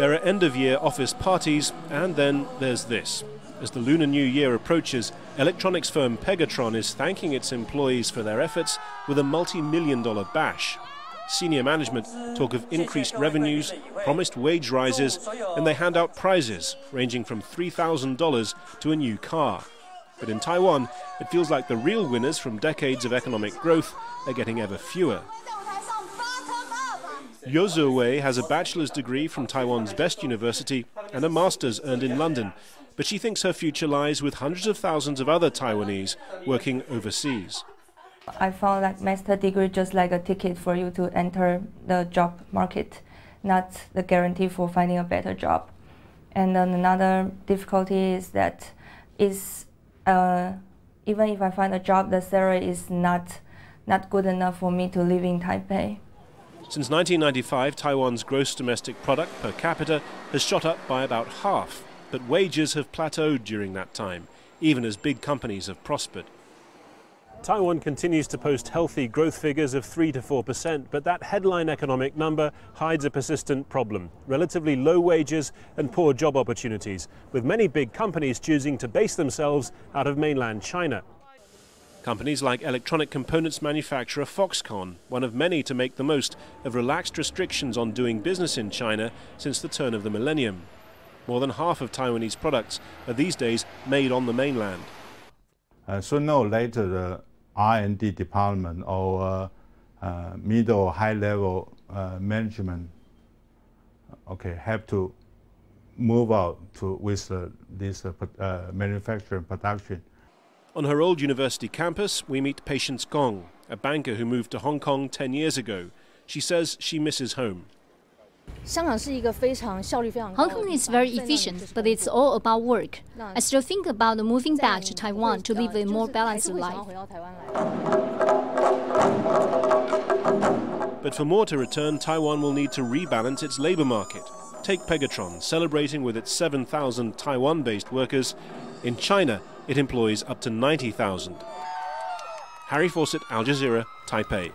There are end-of-year office parties, and then there's this. As the Lunar New Year approaches, electronics firm Pegatron is thanking its employees for their efforts with a multi-million-dollar bash. Senior management talk of increased revenues, promised wage rises, and they hand out prizes ranging from $3,000 to a new car. But in Taiwan, it feels like the real winners from decades of economic growth are getting ever fewer. Yozu Wei has a bachelor's degree from Taiwan's best university and a master's earned in London, but she thinks her future lies with hundreds of thousands of other Taiwanese working overseas. I found that master's degree just like a ticket for you to enter the job market, not the guarantee for finding a better job. And then another difficulty is that even if I find a job, the salary is not good enough for me to live in Taipei. Since 1995, Taiwan's gross domestic product per capita has shot up by about half, but wages have plateaued during that time, even as big companies have prospered. Taiwan continues to post healthy growth figures of 3% to 4%, but that headline economic number hides a persistent problem: relatively low wages and poor job opportunities, with many big companies choosing to base themselves out of mainland China. Companies like electronic components manufacturer Foxconn, one of many to make the most of relaxed restrictions on doing business in China since the turn of the millennium. More than half of Taiwanese products are these days made on the mainland. Sooner or later, the R&D department or middle or high-level management have to move out with this manufacturing production. On her old university campus, we meet Patience Gong, a banker who moved to Hong Kong 10 years ago. She says she misses home. Hong Kong is very efficient, but it's all about work. I still think about moving back to Taiwan to live a more balanced life. But for more to return, Taiwan will need to rebalance its labor market. Take Pegatron, celebrating with its 7,000 Taiwan-based workers. In China, it employs up to 90,000. Harry Fawcett, Al Jazeera, Taipei.